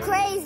crazy.